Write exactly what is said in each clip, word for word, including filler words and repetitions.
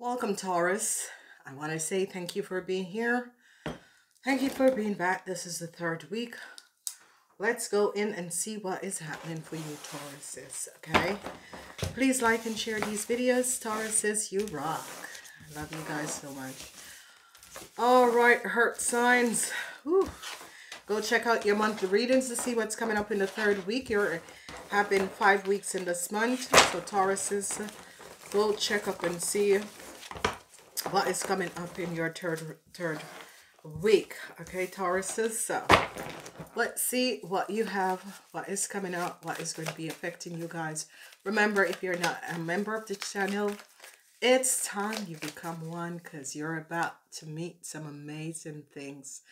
Welcome, Taurus. I want to say thank you for being here. Thank you for being back. This is the third week. Let's go in and see what is happening for you, Tauruses, okay? Please like and share these videos. Tauruses, you rock. I love you guys so much. All right, Heart Signs. Whew. Go check out your monthly readings to see what's coming up in the third week. You have been five weeks in this month. So, Tauruses, go check up and see what is coming up in your third third week, okay, Tauruses? So let's see what you have, what is coming up, what is going to be affecting you guys. Remember, if you're not a member of the channel, it's time you become one, because you're about to meet some amazing things.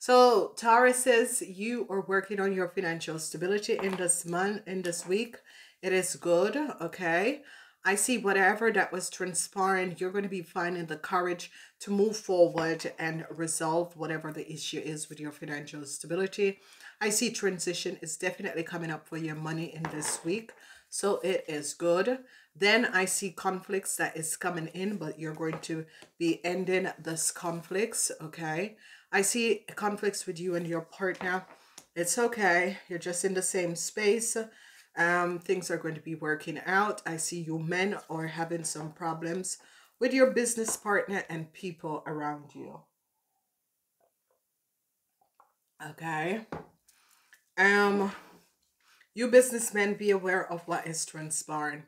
So Tauruses, you are working on your financial stability in this month, in this week. It is good, okay? I see whatever that was transpiring, you're going to be finding the courage to move forward and resolve whatever the issue is with your financial stability. I see transition is definitely coming up for your money in this week, so it is good. Then I see conflicts that is coming in, but you're going to be ending this conflicts, okay? I see conflicts with you and your partner. It's okay. You're just in the same space. Um, things are going to be working out. I see you men are having some problems with your business partner and people around you. Okay. Um, you businessmen, be aware of what is transpiring.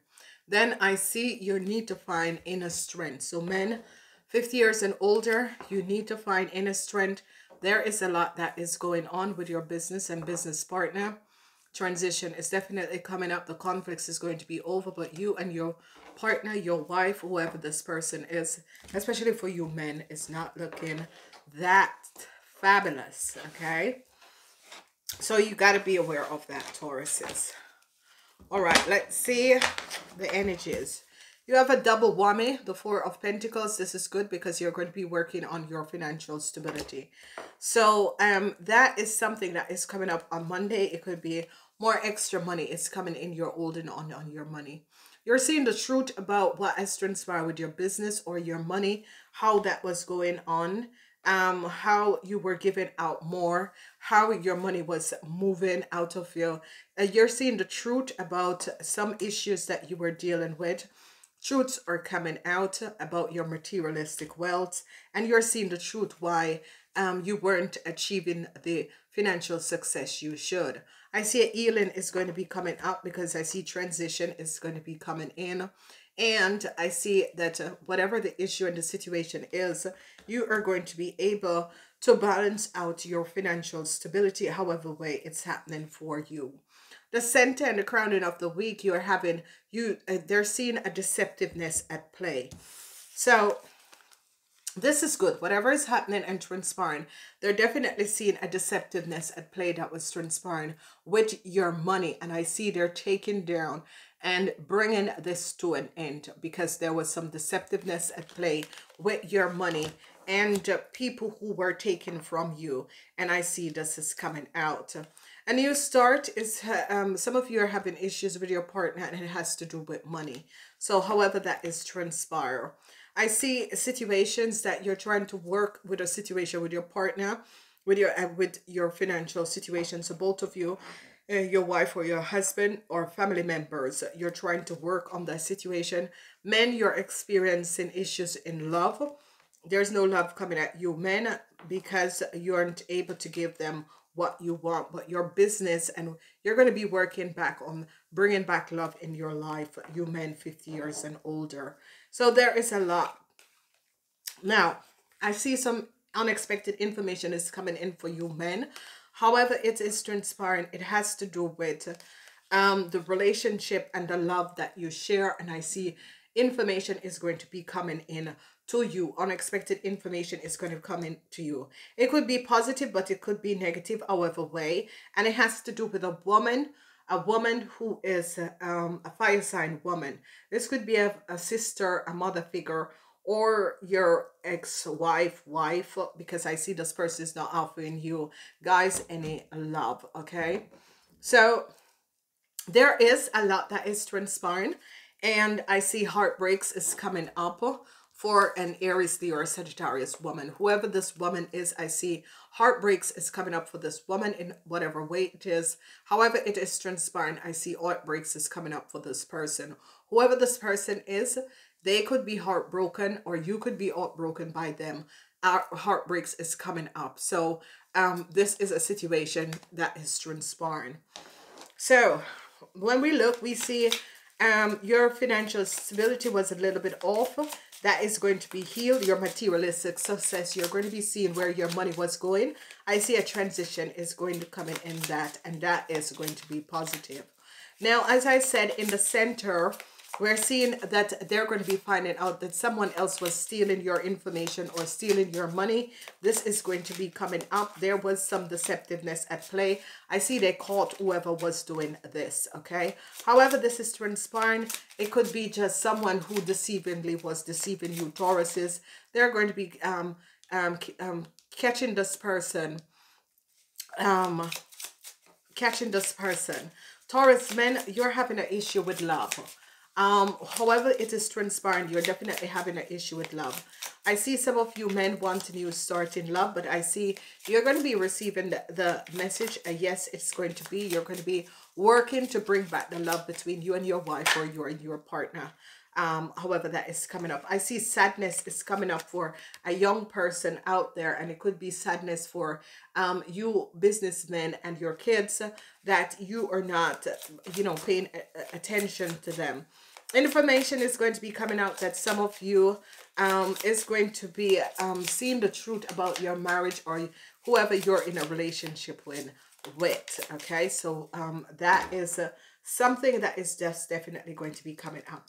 Then I see you need to find inner strength. So men, fifty years and older, you need to find inner strength. There is a lot that is going on with your business and business partner. Transition is definitely coming up. The conflicts is going to be over, but you and your partner, your wife, whoever this person is, especially for you men, is not looking that fabulous, okay? So you got to be aware of that, Tauruses. All right, let's see the energies. You have a double whammy, the Four of Pentacles. This is good because you're going to be working on your financial stability. So um, that is something that is coming up on Monday. It could be more extra money is coming in. You're holding on, on your money. You're seeing the truth about what has transpired with your business or your money, how that was going on, um, how you were giving out more, how your money was moving out of you. Uh, you're seeing the truth about some issues that you were dealing with. Truths are coming out about your materialistic wealth, and you're seeing the truth why um, you weren't achieving the financial success you should. I see a healing is going to be coming up because I see transition is going to be coming in. And I see that uh, whatever the issue and the situation is, you are going to be able to balance out your financial stability however way it's happening for you. The center and the crowning of the week, you are having, you uh, they're seeing a deceptiveness at play. So this is good. Whatever is happening and transpiring, they're definitely seeing a deceptiveness at play that was transpiring with your money. And I see they're taking down and bringing this to an end because there was some deceptiveness at play with your money and uh, people who were taken from you. And I see this is coming out. A new start is, um, some of you are having issues with your partner and it has to do with money. So however that is transpire. I see situations that you're trying to work with a situation with your partner, with your, uh, with your financial situation. So both of you, uh, your wife or your husband or family members, you're trying to work on that situation. Men, you're experiencing issues in love. There's no love coming at you, men, because you aren't able to give them what you want, but your business, and you're going to be working back on bringing back love in your life, you men fifty years and older. So there is a lot. Now, I see some unexpected information is coming in for you men. However, it is transpiring. It has to do with um, the relationship and the love that you share. And I see information is going to be coming in to you. Unexpected information is going to come in to you. It could be positive, but it could be negative, however way. And it has to do with a woman, a woman who is um, a fire sign woman. This could be a, a sister, a mother figure, or your ex-wife, wife, because I see this person is not offering you guys any love, okay? So there is a lot that is transpiring, and I see heartbreaks is coming up for an Aries, Leo, or Sagittarius woman. Whoever this woman is, I see heartbreaks is coming up for this woman in whatever way it is. However it is transpiring, I see heartbreaks is coming up for this person. Whoever this person is, they could be heartbroken or you could be heartbroken by them. Our heartbreaks is coming up. So um, this is a situation that is transpiring. So when we look, we see um, your financial stability was a little bit off. That is going to be healed. Your materialistic success, you're going to be seeing where your money was going. I see a transition is going to come in in that, and that is going to be positive. Now, as I said, in the center, we're seeing that they're going to be finding out that someone else was stealing your information or stealing your money. This is going to be coming up. There was some deceptiveness at play. I see they caught whoever was doing this, okay? However this is transpiring, it could be just someone who deceivingly was deceiving you, Tauruses. They're going to be um, um, um, catching this person. Um, catching this person. Taurus men, you're having an issue with love. Um, however it is transpiring, you're definitely having an issue with love. I see some of you men want a new start in love, but I see you're going to be receiving the, the message. Uh, yes, it's going to be, you're going to be working to bring back the love between you and your wife or you and your partner. Um, however, that is coming up. I see sadness is coming up for a young person out there, and it could be sadness for um, you businessmen and your kids that you are not, you know, paying attention to them. Information is going to be coming out that some of you um, is going to be um, seeing the truth about your marriage or whoever you're in a relationship with. with okay, so um, that is uh, something that is just definitely going to be coming up.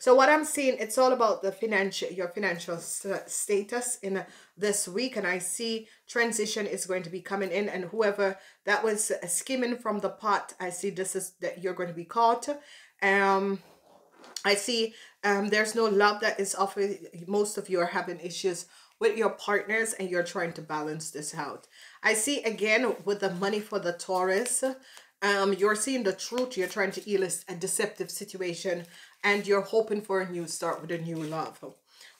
So what I'm seeing, it's all about the financial, your financial st status in this week. And I see transition is going to be coming in, and whoever that was skimming from the pot, I see this is that you're going to be caught. Um, I see um, there's no love that is offered. Most of you are having issues with your partners and you're trying to balance this out. I see again with the money for the Taurus, um, you're seeing the truth. You're trying to elicit a deceptive situation, and you're hoping for a new start with a new love.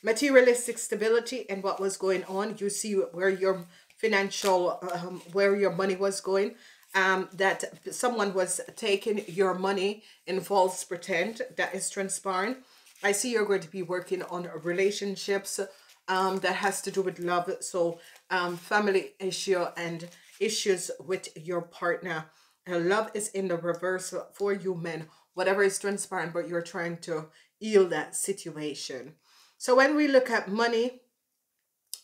Materialistic stability and what was going on. You see where your financial, um, where your money was going. Um, that someone was taking your money in false pretend. That is transpiring. I see you're going to be working on relationships um, that has to do with love. So um, family issue and issues with your partner. Uh, love is in the reverse for you men. Whatever is transpiring, but you're trying to heal that situation. So when we look at money,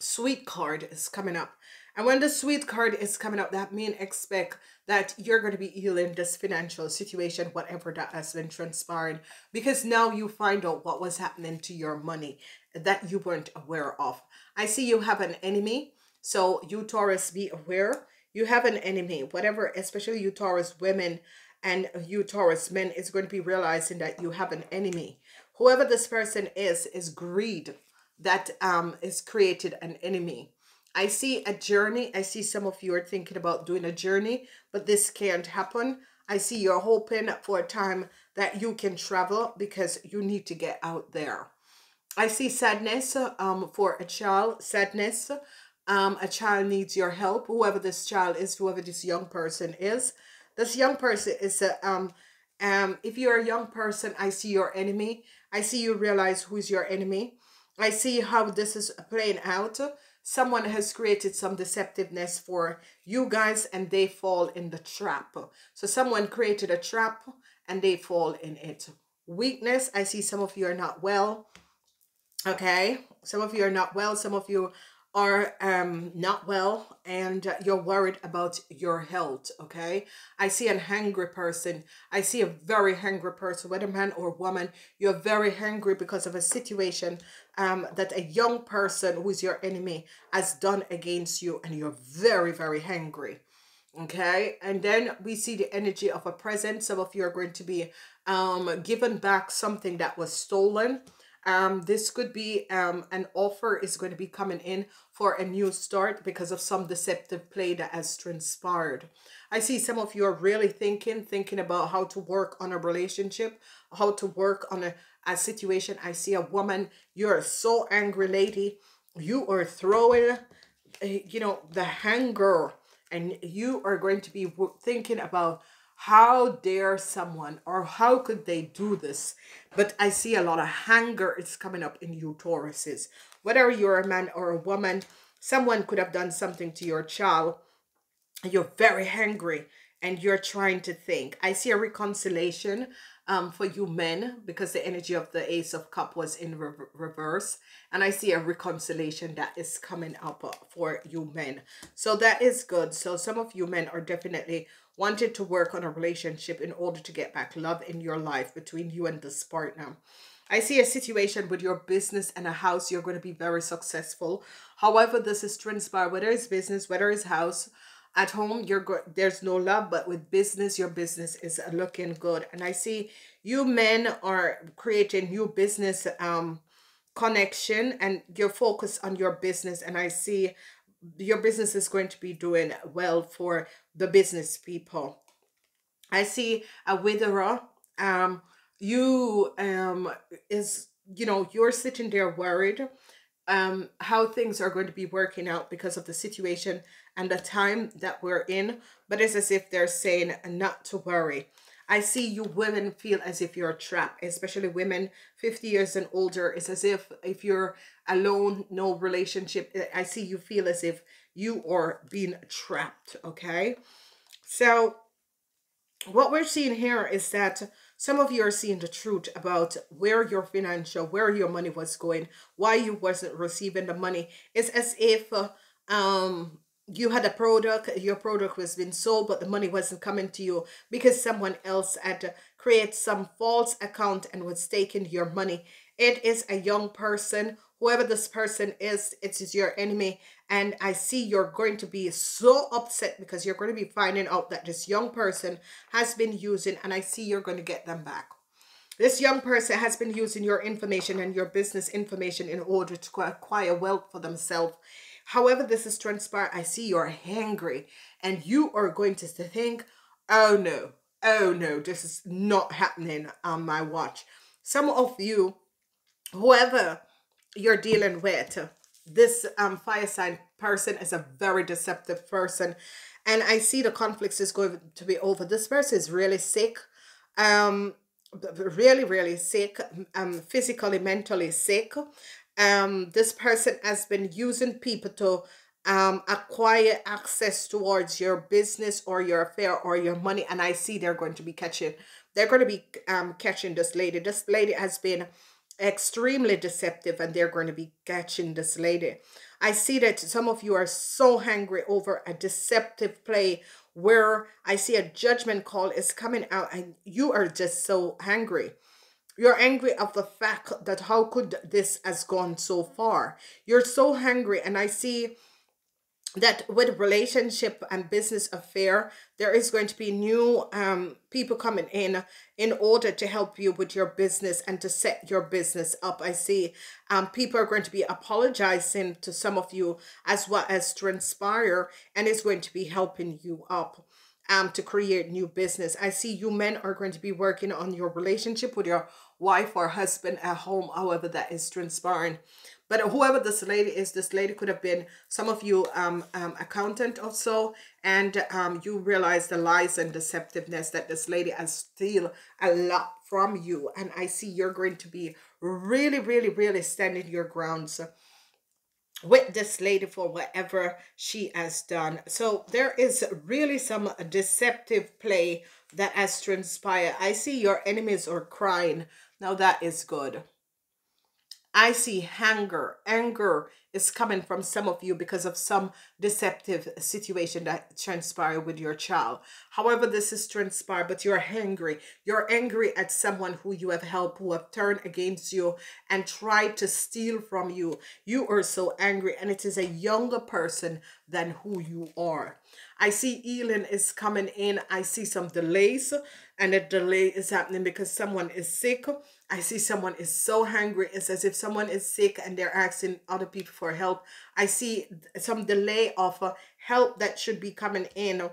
sweet card is coming up. And when the sweet card is coming up, that means expect that you're going to be healing this financial situation, whatever that has been transpiring, because now you find out what was happening to your money that you weren't aware of. I see you have an enemy. So you Taurus, be aware. You have an enemy, whatever, especially you Taurus women, and you Taurus men is going to be realizing that you have an enemy. Whoever this person is, is greed that um, is created an enemy. I see a journey. I see some of you are thinking about doing a journey, but this can't happen. I see you're hoping for a time that you can travel because you need to get out there. I see sadness um, for a child, sadness. Um, a child needs your help. Whoever this child is, whoever this young person is, This young person is, a, um, um, if you're a young person, I see your enemy. I see you realize who's your enemy. I see how this is playing out. Someone has created some deceptiveness for you guys and they fall in the trap. So someone created a trap and they fall in it. Weakness, I see some of you are not well. Okay, some of you are not well. Some of you are um, not well and you're worried about your health, okay? I see an hangry person. I see a very hangry person, whether man or woman, you're very hangry because of a situation um, that a young person who is your enemy has done against you, and you're very, very hangry, okay? And then we see the energy of a present. Some of you are going to be um, given back something that was stolen. Um, this could be um, an offer is going to be coming in for a new start because of some deceptive play that has transpired. I see some of you are really thinking, thinking about how to work on a relationship, how to work on a, a situation, I see a woman, you're so angry, lady, you are throwing, you know, the hanger, and you are going to be thinking about how dare someone, or how could they do this? But I see a lot of anger is coming up in you, Tauruses. Whether you're a man or a woman, someone could have done something to your child. You're very angry and you're trying to think. I see a reconciliation um, for you men, because the energy of the Ace of Cups was in re reverse. And I see a reconciliation that is coming up for you men. So that is good. So some of you men are definitely wanted to work on a relationship in order to get back love in your life between you and this partner. I see a situation with your business and a house. You're going to be very successful. However, this is transpired, whether it's business, whether it's house. At home, you're go there's no love, but with business, your business is looking good. And I see you men are creating new business um, connection, and you're focused on your business. And I see your business is going to be doing well for the business people. I see a widower. Um, you um, is, you know, you're sitting there worried um, how things are going to be working out because of the situation and the time that we're in. But it's as if they're saying not to worry. I see you women feel as if you're trapped, especially women fifty years and older. It's as if if you're alone, no relationship. I see you feel as if you are being trapped, okay? So what we're seeing here is that some of you are seeing the truth about where your financial, where your money was going, why you wasn't receiving the money. It's as if uh, um. you had a product, your product was being sold, but the money wasn't coming to you because someone else had created some false account and was taking your money. It is a young person. Whoever this person is, it is your enemy. And I see you're going to be so upset because you're going to be finding out that this young person has been using, and I see you're going to get them back. This young person has been using your information and your business information in order to acquire wealth for themselves. However this is transpired, I see you're angry and you are going to think, oh no, oh no, this is not happening on my watch. Some of you, whoever you're dealing with, this um, fire sign person is a very deceptive person. And I see the conflicts is going to be over. This person is really sick, um, really, really sick, um, physically, mentally sick. Um, this person has been using people to um, acquire access towards your business or your affair or your money. And I see they're going to be catching, they're going to be um, catching this lady. This lady has been extremely deceptive and they're going to be catching this lady. I see that some of you are so angry over a deceptive play where I see a judgment call is coming out and you are just so angry. You're angry of the fact that how could this has gone so far. You're so angry, and I see that with relationship and business affair, there is going to be new um, people coming in in order to help you with your business and to set your business up. I see um, people are going to be apologizing to some of you as well as transpire, and it's going to be helping you up. Um, to create new business. I see you men are going to be working on your relationship with your wife or husband at home, however that is transpiring. But whoever this lady is, this lady could have been some of you um, um, accountant or so, and um, you realize the lies and deceptiveness that this lady has steal a lot from you. And I see you're going to be really, really, really standing your grounds. So, with this lady for whatever she has done. So there is really some deceptive play that has transpired. I see your enemies are crying. Now that is good. I see anger. Anger is coming from some of you because of some deceptive situation that transpired with your child. However, this is transpired, but you're angry. You're angry at someone who you have helped, who have turned against you and tried to steal from you. You are so angry, and it is a younger person than who you are. I see healing is coming in. I see some delays, and a delay is happening because someone is sick. I see someone is so hungry. It's as if someone is sick and they're asking other people for help. I see some delay of uh, help that should be coming in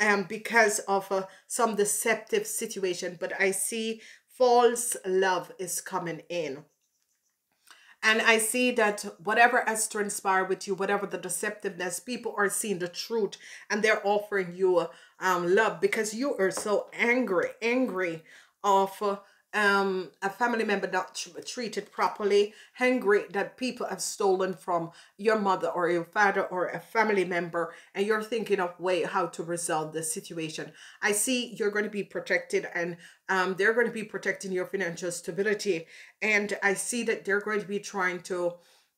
um, because of uh, some deceptive situation. But I see false love is coming in. And I see that whatever has transpired with you, whatever the deceptiveness, people are seeing the truth and they're offering you um, love, because you are so angry, angry of uh, um, a family member not treated properly, angry that people have stolen from your mother or your father or a family member, and you're thinking of way how to resolve the situation. I see you're going to be protected, and Um, they're going to be protecting your financial stability. And I see that they're going to be trying to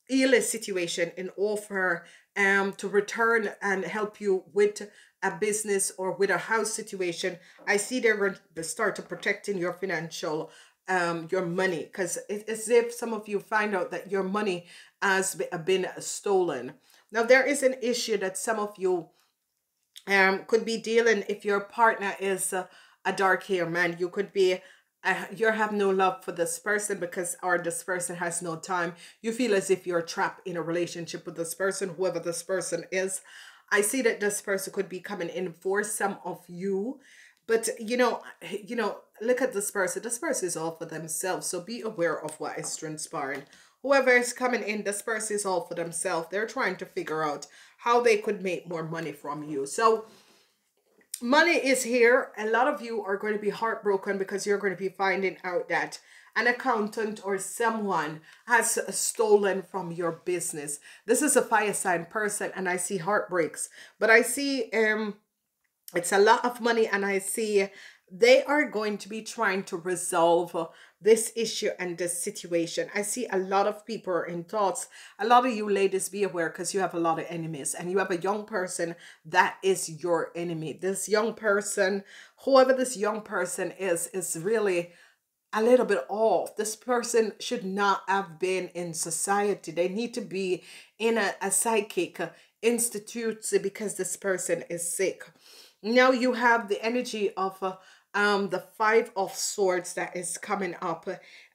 heal a situation and offer um, to return and help you with a business or with a house situation. I see they're going to start to protecting your financial, um, your money, because it's as if some of you find out that your money has been stolen. Now, there is an issue that some of you um, could be dealing if your partner is... Uh, a dark hair man. You could be uh, you have no love for this person, because or this person has no time. You feel as if you're trapped in a relationship with this person, whoever this person is. I see that this person could be coming in for some of you, but you know, you know, look at this person. This person is all for themselves, so be aware of what is transpiring. Whoever is coming in, this person is all for themselves. They're trying to figure out how they could make more money from you. So money is here. A lot of you are going to be heartbroken because you're going to be finding out that an accountant or someone has stolen from your business. This is a fire sign person, and I see heartbreaks. But I see um, it's a lot of money, and I see they are going to be trying to resolve this issue and this situation. I see a lot of people are in thoughts. A lot of you ladies, be aware, because you have a lot of enemies, and you have a young person that is your enemy. This young person, whoever this young person is, is really a little bit off. This person should not have been in society. They need to be in a, a psychic institute, because this person is sick. Now you have the energy of uh, um the Five of Swords that is coming up,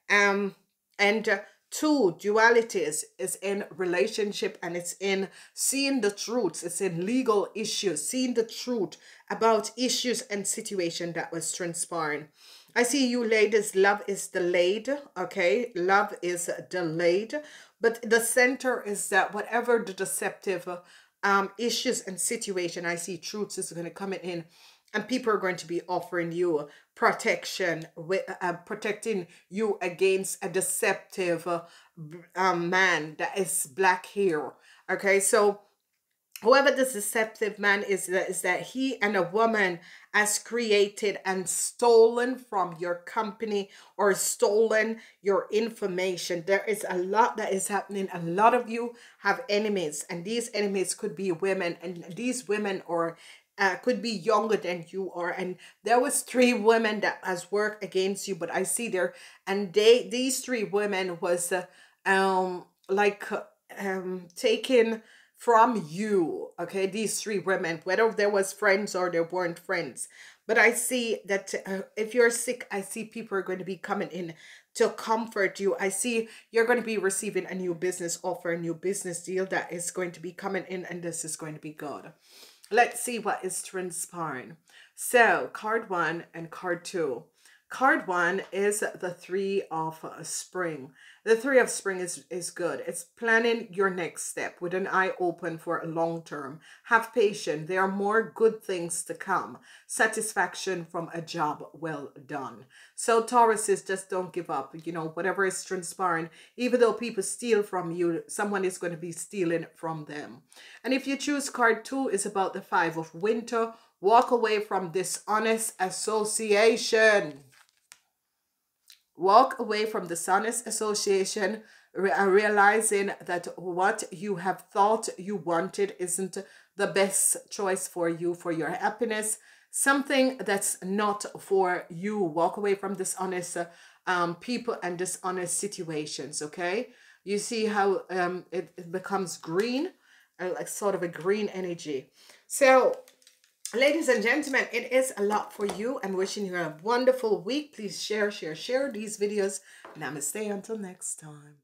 um and uh, two dualities is in relationship, and it's in seeing the truths. It's in legal issues, seeing the truth about issues and situation that was transpiring. I see you ladies, love is delayed, okay? Love is delayed, but the center is that whatever the deceptive uh, Um, issues and situation, I see truths is going to come in, and people are going to be offering you protection, with, uh, protecting you against a deceptive uh, um, man that is black hair. Okay, so whoever this deceptive man is, that is that he and a woman has created and stolen from your company or stolen your information. There is a lot that is happening. A lot of you have enemies, and these enemies could be women, and these women are uh, could be younger than you are. And there was three women that has worked against you, but I see there, and they these three women was uh, um like um taken from you, okay? These three women, whether there was friends or there weren't friends. But I see that uh, if you're sick, I see people are going to be coming in to comfort you. I see you're going to be receiving a new business offer, a new business deal that is going to be coming in, and this is going to be good. Let's see what is transpiring. So card one and card two. Card one is the Three of Spring. The Three of Spring is, is good. It's planning your next step with an eye open for a long term. Have patience. There are more good things to come. Satisfaction from a job well done. So Taurus is just don't give up. You know, whatever is transpiring, even though people steal from you, someone is going to be stealing from them. And if you choose card two, it's about the Five of Winter. Walk away from dishonest association. Walk away from the dishonest association, realizing that what you have thought you wanted isn't the best choice for you, for your happiness. Something that's not for you. Walk away from dishonest um, people and dishonest situations, okay? You see how um, it, it becomes green, uh, like sort of a green energy. So ladies and gentlemen, it is a lot for you. I'm wishing you a wonderful week. Please share, share, share these videos. Namaste until next time.